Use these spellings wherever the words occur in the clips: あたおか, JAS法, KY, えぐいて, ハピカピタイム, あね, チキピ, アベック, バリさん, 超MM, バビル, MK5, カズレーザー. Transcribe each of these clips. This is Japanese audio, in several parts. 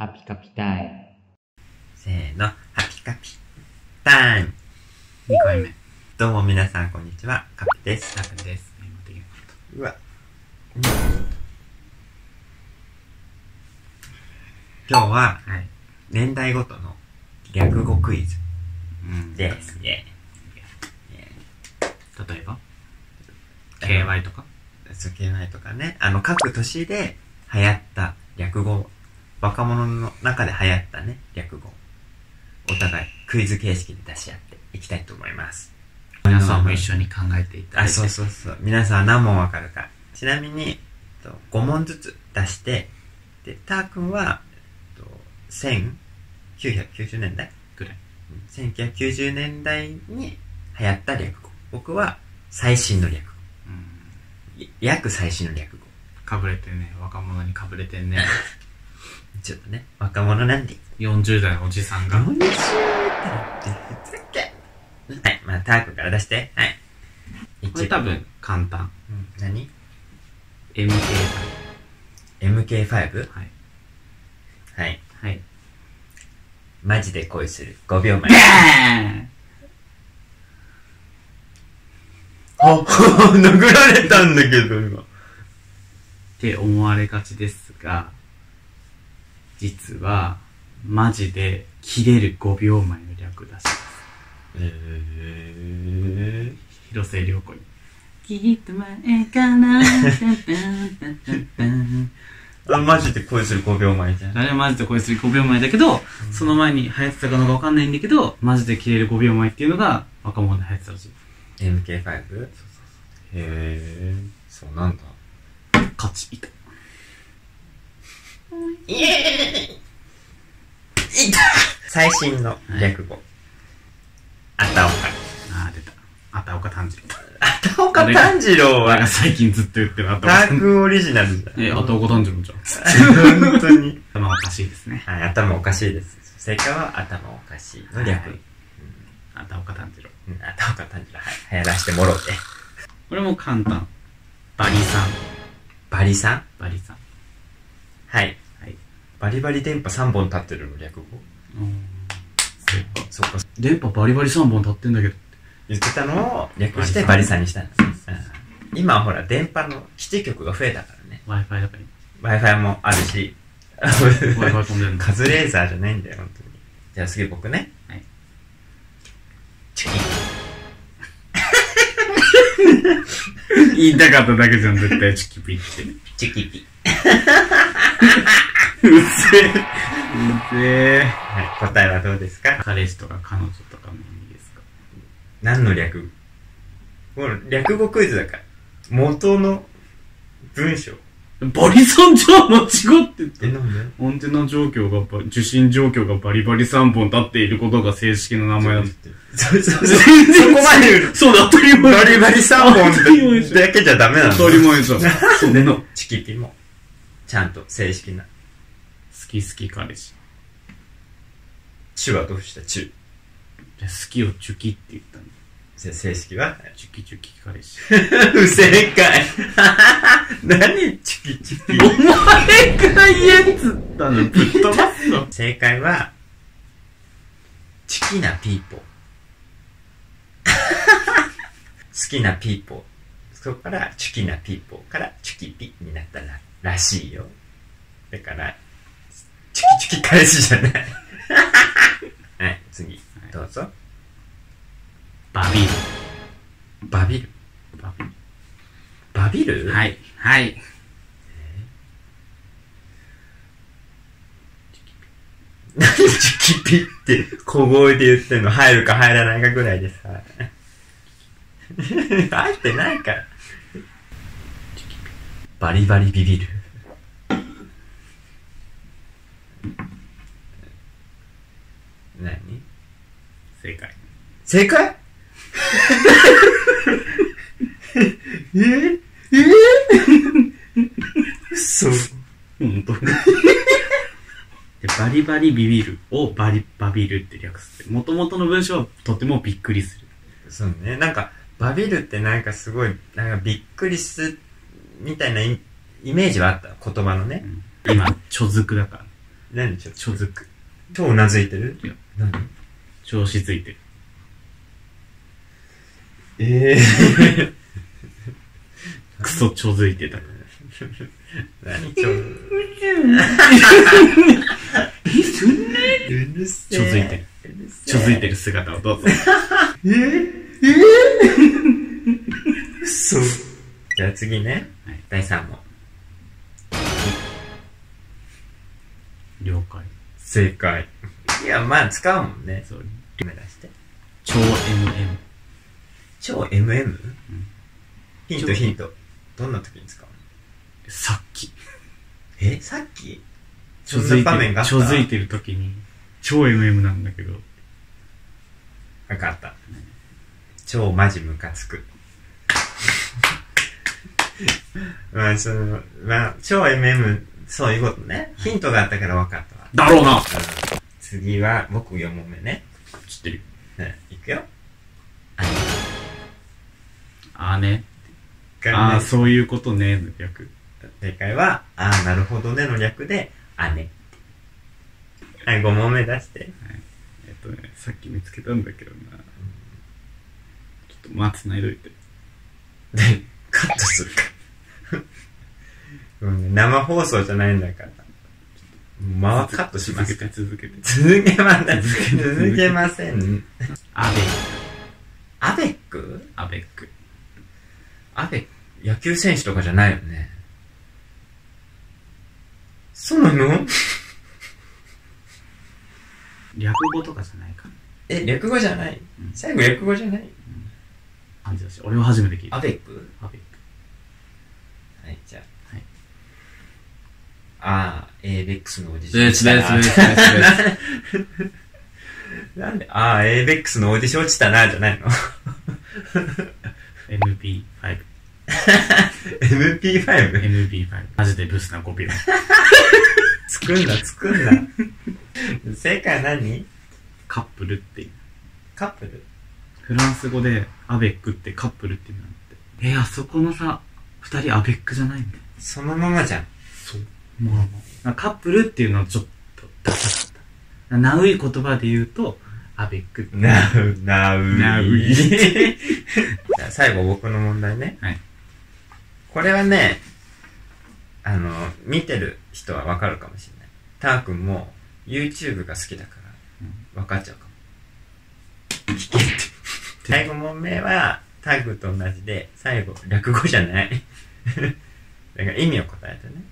ハピカピタイム。せーの、ハピカピタイム。2回目。どうも皆さん、こんにちは。カピです。タクです。うわ。今日は、年代ごとの略語クイズです。例えば ?KY とかそう、KY とかね。各年で流行った略語。若者の中で流行ったね、略語。お互いクイズ形式で出し合っていきたいと思います。皆さんも一緒に考えていただいて。そうそうそう。皆さん何問わかるか。ちなみに、5問ずつ出して、で、たーくんは、1990年代ぐらい。1990年代に流行った略語。僕は最新の略語。約最新の略語。かぶれてんね。若者にかぶれてんね。ちょっとね、若者なんで40代のおじさんが40代ってふざけん。はい、まあタークから出して。はい、これ多分簡単。何 ?MK5 MK5? はいはいはい。マジで恋する5秒前。あ、殴られたんだけど今って思われがちですが、実は、マジで、切れる5秒前の略出します。広瀬涼子に。きっと前から、あれマジで恋する5秒前じゃん。あれマジで恋する5秒前だけど、その前に流行ってたかのかわかんないんだけど、マジで切れる5秒前っていうのが、若者で流行ってたらしい。MK5? そうそうそう。へぇー。そうなんだ。勝ち、いた。イエーイ。いた。最新の略語、あたおか。ああ、出た。あたおか炭治郎。あたおか炭治郎は最近ずっと言ってる。あたおかタークオリジナルじゃん。あたおか炭治郎じゃん。本当に頭おかしいですね。はい、頭おかしいです。正解は頭おかしいの略。あたおか炭治郎。あたおか炭治郎、はい、流行らしてもろうて。これも簡単。バリさん。バリさん。バリさん、はい。バリバリ電波3本立ってるの、略語。そっか。電波バリバリ3本立ってんだけど。言ってたのを略してバリさんにしたんです。今はほら、電波の基地局が増えたからね。Wi-Fi だから。Wi-Fi もあるし。Wi-Fi 飛んでるの。カズレーザーじゃないんだよ、本当に。じゃあ次僕ね。はい。チキン。言いたかっただけじゃん、絶対チキピって。チキピ。うっせぇ。うっせぇ。はい、答えはどうですか？彼氏とか彼女とかの意味ですか？何の略？もう略語クイズだから。元の文章。バリさんじゃ間違ってた。なんで？アンテナ状況が、受信状況がバリバリ3本立っていることが正式な名前だって。全然そこまで言う。そうだ、当たり前。バリバリ3本だけじゃダメなの？当たり前じゃん。そうね。チキピも、ちゃんと正式な。好き好き彼氏。チュはどうした？チュ。好きをチュキって言ったの。正式はチュキチュキ彼氏。不正解。何チュキチュキ。お前が言えっつったの。ぶっ飛ばすの。正解は、チキなピーポー。好きなピーポー。そこからチュキなピーポーからチュキピになったらしいよ。だから、チキチキ彼氏じゃない。はい、次、どうぞ。バビル。バビル。バビル。バビル？はい。はい。何チキピって小声で言ってんの？入るか入らないかぐらいでさ。入ってないから。バリバリビビる。何？正解。正解？嘘。本当。バリバリビビるをバリバビるって略す。もともとの文章はとてもびっくりする。そうね。なんかバビるってなんかすごいなんかびっくりすみたいなイメージはあった、言葉のね。今貯蓄だから。何ちょっと。ちょづく。ちょうなずいてる？いや。何？調子づいてる。クソちょづいてた。何ちょうるせえ。ちょづいてる。ちょづいてる姿をどうぞ。そう。じゃあ次ね。はい、第3問。了解。正解。いや、まあ使うもんね。そう。目指して。超 MM。超 MM？、うん、ヒント。どんな時に使うの？さっき。え？さっき？そんな場面があった？ちょづいてる時に。超 MM なんだけど。わかった。超マジムカつく。まあ、超 MM、そういうことね。ヒントがあったからわかったわ。だろうな。次は、僕4問目ね。知ってる。ね、いくよ。あーね。あー、そういうことね、の略。正解は、あー、なるほどねの略で、あね。はい、5問目出して。はい、ね、さっき見つけたんだけどな。ちょっと、まあ、繋いどいて。カットするか、うん。生放送じゃないんだから。間はカットしますか。続けません。アベック野球選手とかじゃないよね。そうなの？略語とかじゃないか。え、略語じゃない。うん、最後略語じゃない。感じだし、俺は初めて聞いた。アベック。はい、じゃあ。はい。あー、エイベックスのオーディション。違う。なんで、あー、エイベックスのオーディション落ちたな、じゃないのMP5。MP5?MP5。マジでブスなコピーだ。作んな。正解何？カップルっていう。カップル？フランス語でアベックってカップルって意味なんだって。あそこのさ、二人アベックじゃないんだよ。そのままじゃん。そう、まあまあカップルっていうのはちょっとダサかった。ナウイ言葉で言うとアベックってナウイじゃあ最後僕の問題ね。はい、これはね、見てる人はわかるかもしれない。ター君も YouTube が好きだからわかっちゃうかも。聞けって最後問目はタッグと同じで、最後略語じゃないだから意味を答えてね、うん、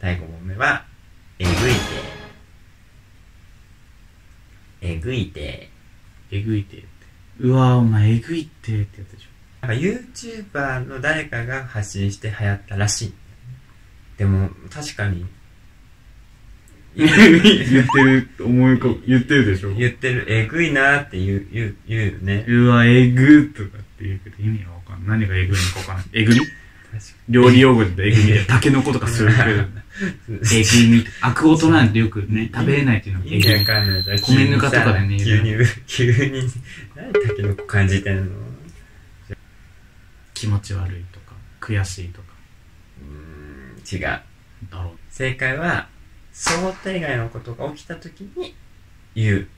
第5問目はえぐいてってうわお前えぐいてってやつでしょ。なんか YouTuber の誰かが発信して流行ったらしいんだよね。でも確かに言ってるでしょ。言ってる。えぐいなーって言うよね。うわ、えぐーとかって言うけど、意味がわかんない。何がえぐいのかわかんない。えぐみ？料理用語でえぐみで、タケノコとかするけど。えぐみ。アクオトなんてよくね、食べれないっていうのがえぐみ。意味わかんない。米ぬかとかでね、急に、何タケノコ感じてんの？気持ち悪いとか、悔しいとか。違う。だろう。正解は、想定外のことが起きたときに言う。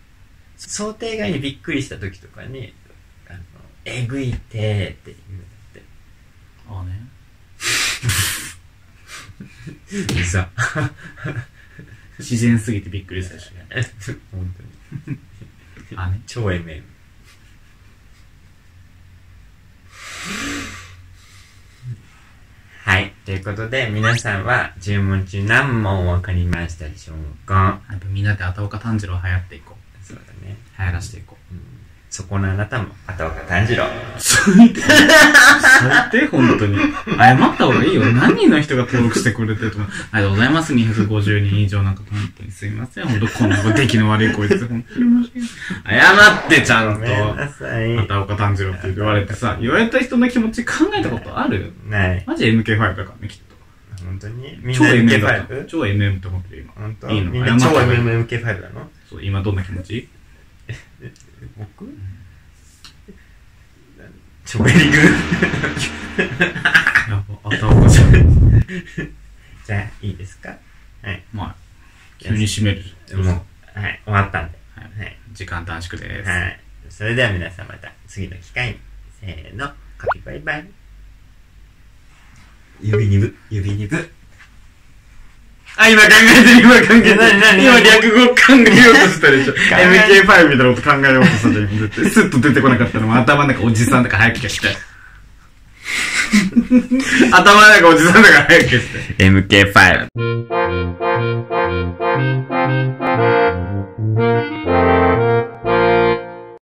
想定外にびっくりしたときとかに、えぐいてーって言うんだって。ああね。さ自然すぎてびっくりしたしね。本当に。あね。超MM。はい。ということで、皆さんは10問中何問分かりましたでしょうか？やっぱみんなで片岡炭治郎流行っていこう。そうだね。流行らしていこう。うん、そこのあなたも、片岡炭治郎。最低、本当に。謝った方がいいよ。何人の人が登録してくれてると思う。ありがとうございます。250人以上なんか、本当にすいません。本当こんな出来の悪いこいつ。本当に申し訳ない。謝って、ちゃんと。片岡炭治郎って言われてさ、言われた人の気持ち考えたことある？ない。マジ MK5 だからね、きっと。本当にみんな MK5？ 超 MM と思ってる、今。本当？いいの？みんな超 MK5 だの？そう、今どんな気持ち？僕、うん、ちょべりぐやば、頭がじゃあいいですか。はい、まあ、急に締める。もう、はい、終わったんで。はい、時間短縮です。はい。それでは皆さんまた次の機会に。せーの、カピバイバイ。指にぶ。あ、今考えてる。今略語考えようとしたでしょ。MK5 みたいなこと考えようとしたじゃん。スッと出てこなかったのも頭の中おじさんとか早く消して。頭の中おじさんとか早く消して。MK5。